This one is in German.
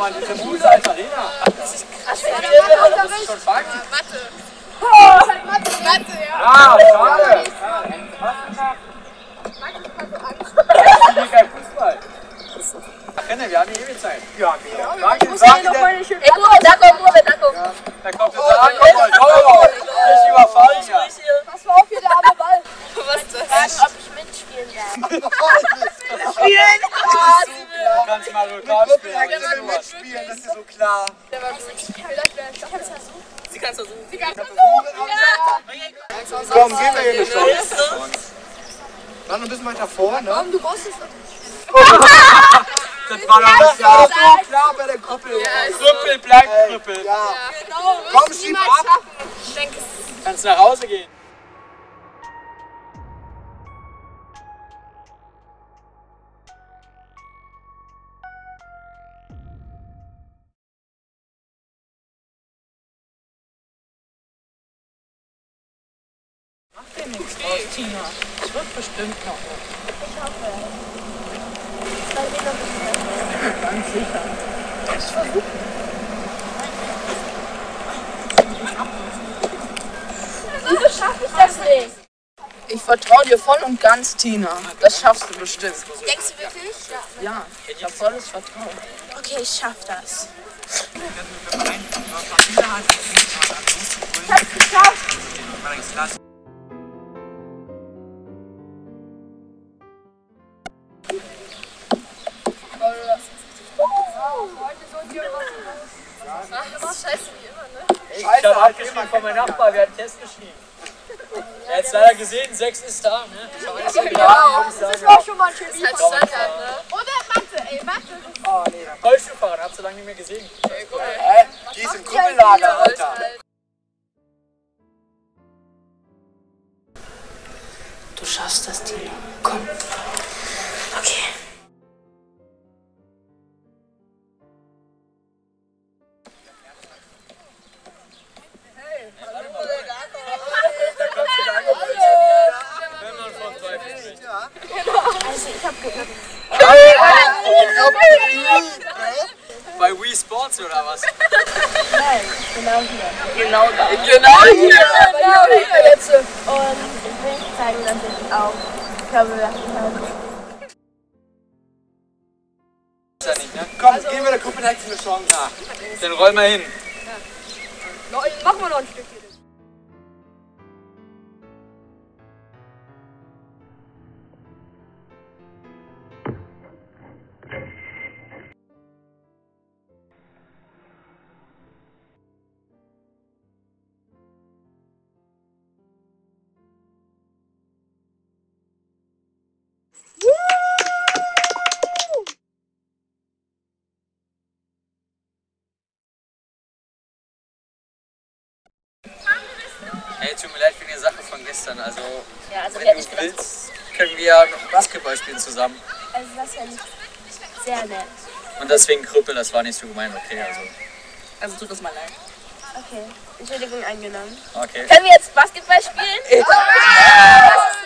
Mann, das ist Muse als Arena. Das ist krass. Das ist schon Fakt. Mathe. Das ist halt Mathe. Mathe, ja. Ja, schade. Wir haben die Ewigkeit. Ja, genau. Da kommt Robert, da kommt. Da kommt der Saal, oh, ich überfall ja. Pass mal auf hier, der arme Ball. Was ist das? Ob ich mitspielen darf. Mitspielen? Du kannst mal lokal spielen. Ich mitspielen, das ist so klar. Sie kann es versuchen. Sie kann es versuchen. Komm, gehen wir hier nicht raus. Dann ein bisschen weiter vor, ne? Komm, du brauchst es doch. Das war doch klar, so klar bei der Krüppel. Ja, Krüppel bleibt Krüppel. Ja. Genau, komm, schieb ab. Ich denke, kannst nach Hause gehen. Mach dir nichts raus, Tina. Das wird bestimmt noch was. Ich hoffe. Ganz sicher. Ich versuche. Wieso schaffe ich das nicht? Ich vertraue dir voll und ganz, Tina. Das schaffst du bestimmt. Denkst du wirklich? Ja, ich habe volles Vertrauen. Okay, ich schaffe das. Ich hab's geschafft. Ich habe abgeschrieben von meinem Nachbar, wir hatten Test geschrieben. Er hat es leider gesehen, 6 ist da. Ne? Ja, das war schon mal ein schönes Standard. Oder Mathe, ey, Mathe. Oh, nee, dann Rollstuhlfahrer, habt ihr lange nicht mehr gesehen. Ey, guck mal. Die ist im Krüppellager, Alter. Du schaffst das, Tina. Komm. Okay. Bei Wii Sports oder was? Nein, genau hier. Genau da. Genau hier! Genau hier jetzt! Und ich will zeigen, dass ich auch Körbe. Ist ja nicht, ne? Komm, also, geben wir der Gruppe eine Chance. Ja. Dann rollen wir hin. Ja. Machen wir noch ein Stück hier. Hey, tut mir leid wegen der Sache von gestern, also, ja, also wenn du willst, können wir ja noch Basketball spielen zusammen. Also das wäre sehr nett. Und deswegen Krüppel, das war nicht so gemein, okay, also tut uns mal leid. Okay, Entschuldigung eingenommen. Okay. Können wir jetzt Basketball spielen? Ja.